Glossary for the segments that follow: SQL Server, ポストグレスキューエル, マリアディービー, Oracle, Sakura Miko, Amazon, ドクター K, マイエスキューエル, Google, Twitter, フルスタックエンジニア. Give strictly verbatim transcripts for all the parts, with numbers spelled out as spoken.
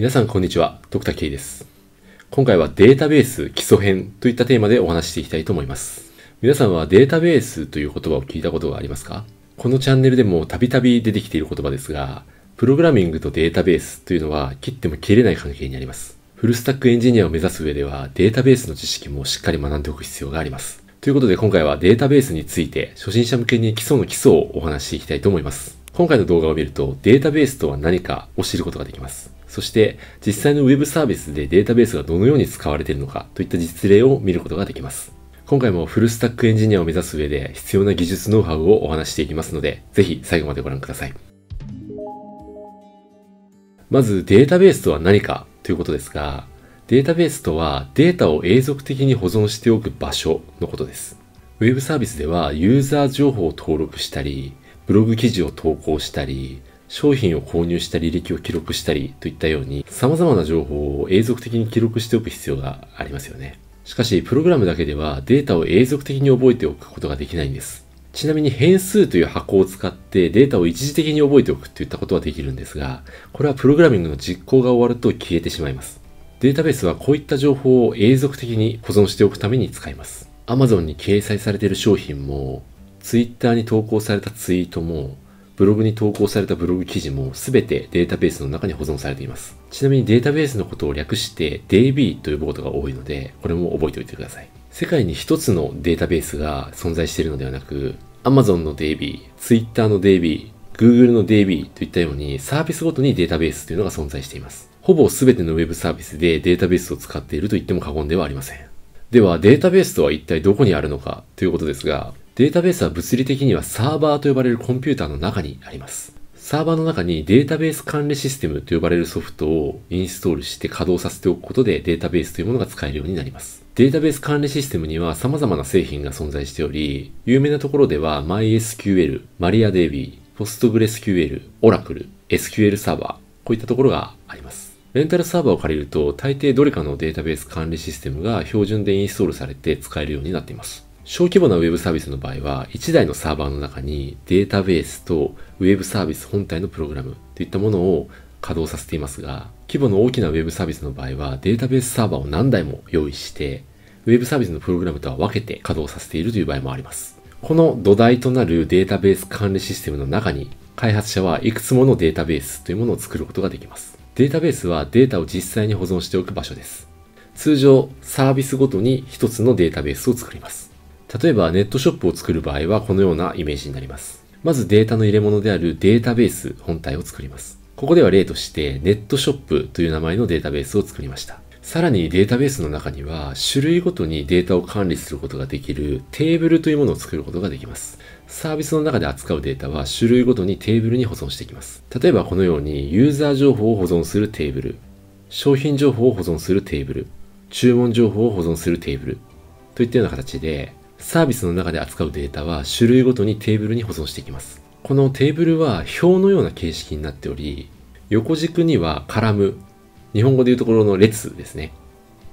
皆さんこんにちは、ドクター K です。今回はデータベース基礎編といったテーマでお話していきたいと思います。皆さんはデータベースという言葉を聞いたことがありますか？このチャンネルでもたびたび出てきている言葉ですが、プログラミングとデータベースというのは切っても切れない関係にあります。フルスタックエンジニアを目指す上ではデータベースの知識もしっかり学んでおく必要があります。ということで今回はデータベースについて初心者向けに基礎の基礎をお話していきたいと思います。今回の動画を見るとデータベースとは何かを知ることができます。そして実際のウェブサービスでデータベースがどのように使われているのかといった実例を見ることができます。今回もフルスタックエンジニアを目指す上で必要な技術ノウハウをお話していきますので、ぜひ最後までご覧ください。まずデータベースとは何かということですが、データベースとはデータを永続的に保存しておく場所のことです。ウェブサービスではユーザー情報を登録したり、ブログ記事を投稿したり、商品を購入した履歴を記録したりといったように様々な情報を永続的に記録しておく必要がありますよね。しかしプログラムだけではデータを永続的に覚えておくことができないんです。ちなみに変数という箱を使ってデータを一時的に覚えておくといったことはできるんですが、これはプログラミングの実行が終わると消えてしまいます。データベースはこういった情報を永続的に保存しておくために使います。Amazon に掲載されている商品も、Twitter に投稿されたツイートも、ブログに投稿されたブログ記事もすべてデータベースの中に保存されています。ちなみにデータベースのことを略して ディービー と呼ぶことが多いので、これも覚えておいてください。世界に一つのデータベースが存在しているのではなく、Amazon の ディービー、Twitter の ディービー、Google の ディービー といったようにサービスごとにデータベースというのが存在しています。ほぼすべてのウェブサービスでデータベースを使っていると言っても過言ではありません。ではデータベースとは一体どこにあるのかということですが、データベースは物理的にはサーバーと呼ばれるコンピューターの中にあります。サーバーの中にデータベース管理システムと呼ばれるソフトをインストールして稼働させておくことでデータベースというものが使えるようになります。データベース管理システムには様々な製品が存在しており、有名なところでは マイエスキューエル、マリアディービー、ポストグレスキューエル、Oracle、エスキューエル Server、こういったところがあります。レンタルサーバーを借りると大抵どれかのデータベース管理システムが標準でインストールされて使えるようになっています。小規模なウェブサービスの場合はいちだいのサーバーの中にデータベースとウェブサービス本体のプログラムといったものを稼働させていますが、規模の大きなウェブサービスの場合はデータベースサーバーを何台も用意してウェブサービスのプログラムとは分けて稼働させているという場合もあります。この土台となるデータベース管理システムの中に開発者はいくつものデータベースというものを作ることができます。データベースはデータを実際に保存しておく場所です。通常サービスごとに一つのデータベースを作ります。例えばネットショップを作る場合はこのようなイメージになります。まずデータの入れ物であるデータベース本体を作ります。ここでは例としてネットショップという名前のデータベースを作りました。さらにデータベースの中には種類ごとにデータを管理することができるテーブルというものを作ることができます。サービスの中で扱うデータは種類ごとにテーブルに保存していきます。例えばこのようにユーザー情報を保存するテーブル、商品情報を保存するテーブル、注文情報を保存するテーブルといったような形でサービスの中で扱うデータは種類ごとにテーブルに保存していきます。このテーブルは表のような形式になっており、横軸にはカラム、日本語でいうところの列ですね、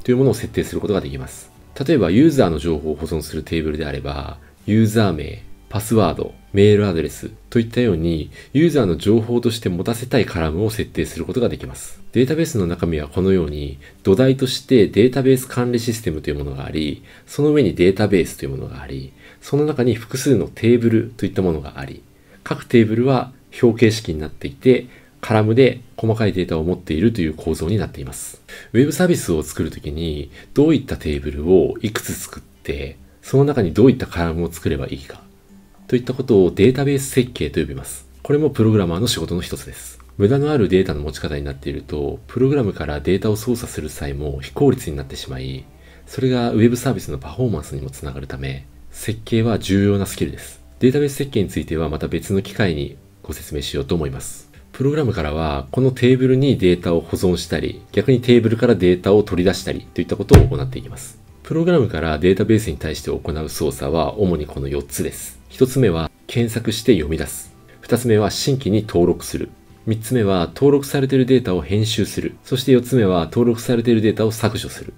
というものを設定することができます。例えばユーザーの情報を保存するテーブルであれば、ユーザー名、パスワード、メールアドレスといったようにユーザーの情報として持たせたいカラムを設定することができます。データベースの中身はこのように土台としてデータベース管理システムというものがあり、その上にデータベースというものがあり、その中に複数のテーブルといったものがあり、各テーブルは表形式になっていて、カラムで細かいデータを持っているという構造になっています。ウェブサービスを作るときにどういったテーブルをいくつ作って、その中にどういったカラムを作ればいいか、といったことをデータベース設計と呼びます。これもプログラマーの仕事の一つです。無駄のあるデータの持ち方になっていると、プログラムからデータを操作する際も非効率になってしまい、それがウェブサービスのパフォーマンスにもつながるため、設計は重要なスキルです。データベース設計についてはまた別の機会にご説明しようと思います。プログラムからは、このテーブルにデータを保存したり、逆にテーブルからデータを取り出したりといったことを行っていきます。プログラムからデータベースに対して行う操作は主にこのよっつです。ひとつめは検索して読み出す。ふたつめは新規に登録する。みっつめは登録されているデータを編集する。そしてよっつめは登録されているデータを削除する。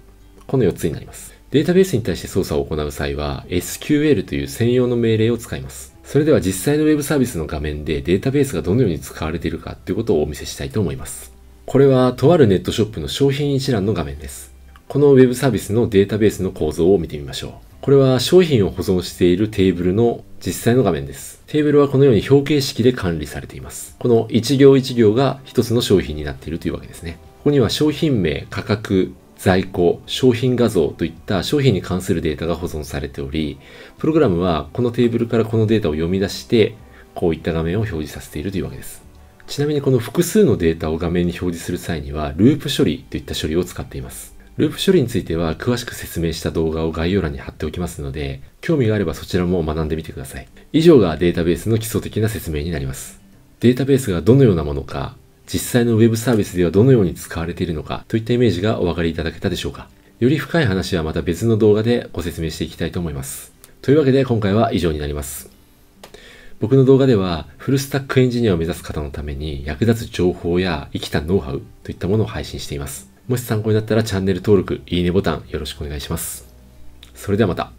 このよっつになります。データベースに対して操作を行う際は エスキューエル という専用の命令を使います。それでは実際のウェブサービスの画面でデータベースがどのように使われているかということをお見せしたいと思います。これはとあるネットショップの商品一覧の画面です。このウェブサービスのデータベースの構造を見てみましょう。これは商品を保存しているテーブルの実際の画面です。テーブルはこのように表形式で管理されています。この一行一行が一つの商品になっているというわけですね。ここには商品名、価格、在庫、商品画像といった商品に関するデータが保存されており、プログラムはこのテーブルからこのデータを読み出して、こういった画面を表示させているというわけです。ちなみにこの複数のデータを画面に表示する際には、ループ処理といった処理を使っています。ループ処理については詳しく説明した動画を概要欄に貼っておきますので、興味があればそちらも学んでみてください。以上がデータベースの基礎的な説明になります。データベースがどのようなものか、実際のウェブサービスではどのように使われているのかといったイメージがお分かりいただけたでしょうか。より深い話はまた別の動画でご説明していきたいと思います。というわけで今回は以上になります。僕の動画ではフルスタックエンジニアを目指す方のために役立つ情報や生きたノウハウといったものを配信しています。もし参考になったらチャンネル登録、いいねボタンよろしくお願いします。それではまた。